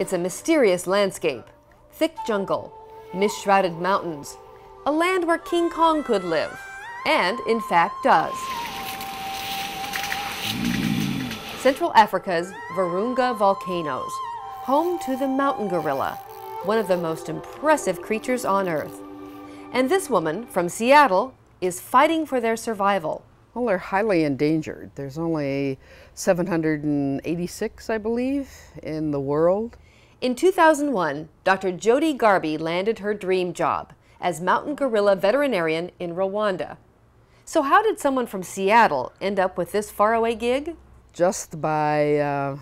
It's a mysterious landscape, thick jungle, mist-shrouded mountains, a land where King Kong could live, and in fact does. Central Africa's Virunga volcanoes, home to the mountain gorilla, one of the most impressive creatures on Earth. And this woman from Seattle is fighting for their survival. Well, they're highly endangered. There's only 786, I believe, in the world. In 2001, Dr. Jodi Gerbe landed her dream job as mountain gorilla veterinarian in Rwanda. So how did someone from Seattle end up with this faraway gig? Just by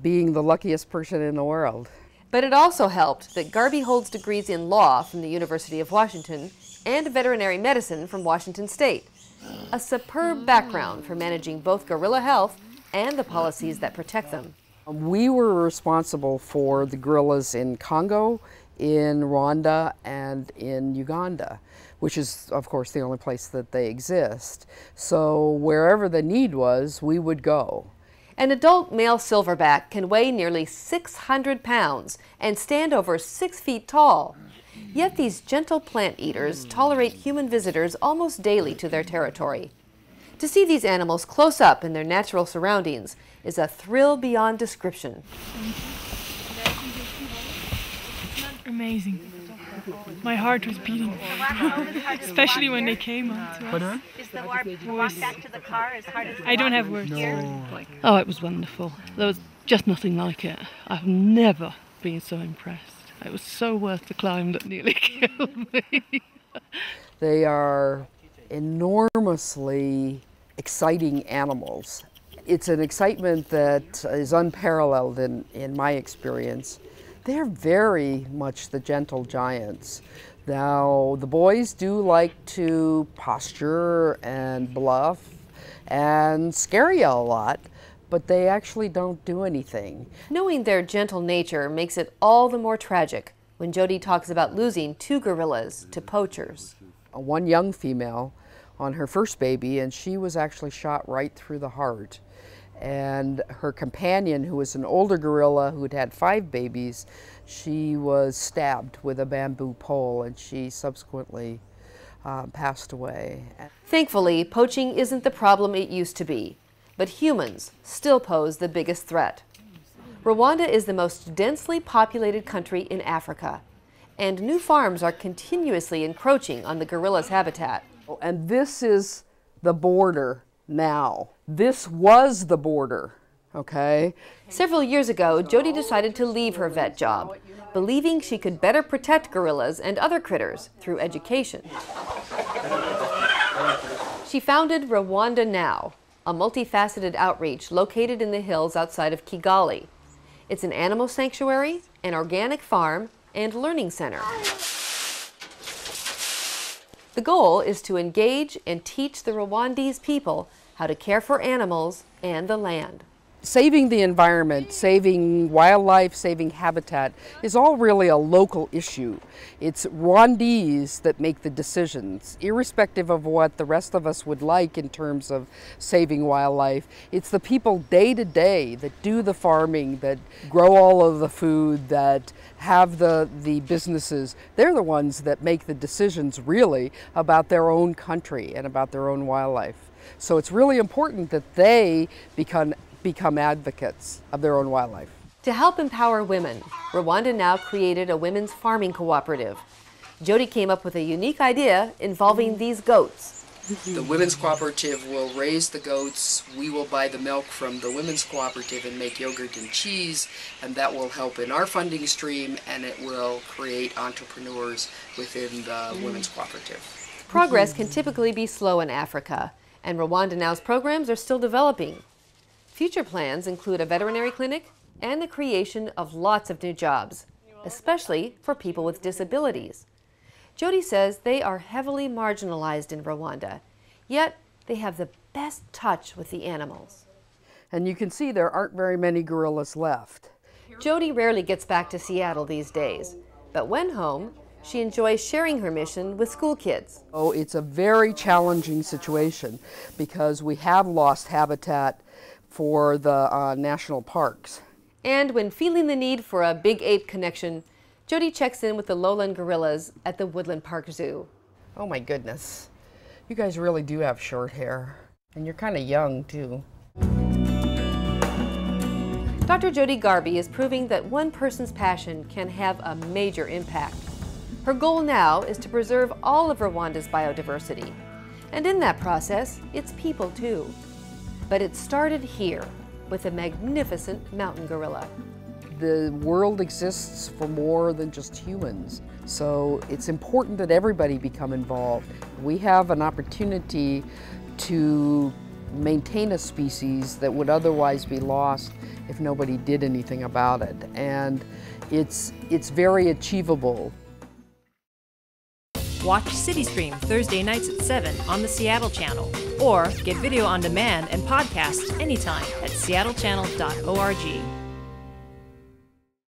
being the luckiest person in the world. But it also helped that Gerbe holds degrees in law from the University of Washington and veterinary medicine from Washington State, a superb background for managing both gorilla health and the policies that protect them. We were responsible for the gorillas in Congo, in Rwanda, and in Uganda, which is, of course, the only place that they exist. So wherever the need was, we would go. An adult male silverback can weigh nearly 600 pounds and stand over 6 feet tall. Yet these gentle plant eaters tolerate human visitors almost daily to their territory. To see these animals close up in their natural surroundings is a thrill beyond description. Amazing. My heart was beating, especially when they came on to us. Is the walk back to the car as hard as I don't have words. No. Oh, it was wonderful. There was just nothing like it. I've never been so impressed. It was so worth the climb that nearly killed me. They are enormously exciting animals. It's an excitement that is unparalleled in my experience. They're very much the gentle giants. Now, the boys do like to posture and bluff and scare you a lot, but they actually don't do anything. Knowing their gentle nature makes it all the more tragic when Jodi talks about losing two gorillas to poachers. One young female on her first baby, and she was actually shot right through the heart. And her companion, who was an older gorilla who'd had 5 babies, she was stabbed with a bamboo pole, and she subsequently passed away. Thankfully, poaching isn't the problem it used to be, but humans still pose the biggest threat. Rwanda is the most densely populated country in Africa, and new farms are continuously encroaching on the gorilla's habitat. And this is the border now. This was the border, okay? Several years ago, Jodi decided to leave her vet job, believing she could better protect gorillas and other critters through education. She founded Rwanda Now, a multifaceted outreach located in the hills outside of Kigali. It's an animal sanctuary, an organic farm, and learning center. The goal is to engage and teach the Rwandese people how to care for animals and the land. Saving the environment, saving wildlife, saving habitat is all really a local issue. It's Rwandese that make the decisions, irrespective of what the rest of us would like in terms of saving wildlife. It's the people day to day that do the farming, that grow all of the food, that have the businesses. They're the ones that make the decisions really about their own country and about their own wildlife. So it's really important that they become advocates of their own wildlife. To help empower women, Rwanda Now created a women's farming cooperative. Jodi came up with a unique idea involving these goats. The women's cooperative will raise the goats. We will buy the milk from the women's cooperative and make yogurt and cheese, and that will help in our funding stream, and it will create entrepreneurs within the women's cooperative. Progress can typically be slow in Africa, and Rwanda Now's programs are still developing. Future plans include a veterinary clinic and the creation of lots of new jobs, especially for people with disabilities. Jodi says they are heavily marginalized in Rwanda, yet they have the best touch with the animals. And you can see there aren't very many gorillas left. Jodi rarely gets back to Seattle these days, but when home, she enjoys sharing her mission with school kids. Oh, it's a very challenging situation because we have lost habitat for the national parks. And when feeling the need for a big ape connection, Jodi checks in with the lowland gorillas at the Woodland Park Zoo. Oh my goodness. You guys really do have short hair. And you're kind of young, too. Dr. Jodi Gerbe is proving that one person's passion can have a major impact. Her goal now is to preserve all of Rwanda's biodiversity. And in that process, it's people, too. But it started here with a magnificent mountain gorilla. The world exists for more than just humans, so it's important that everybody become involved. We have an opportunity to maintain a species that would otherwise be lost if nobody did anything about it, and it's very achievable. Watch CityStream Thursday nights at 7 on the Seattle Channel, or get video on demand and podcasts anytime at seattlechannel.org.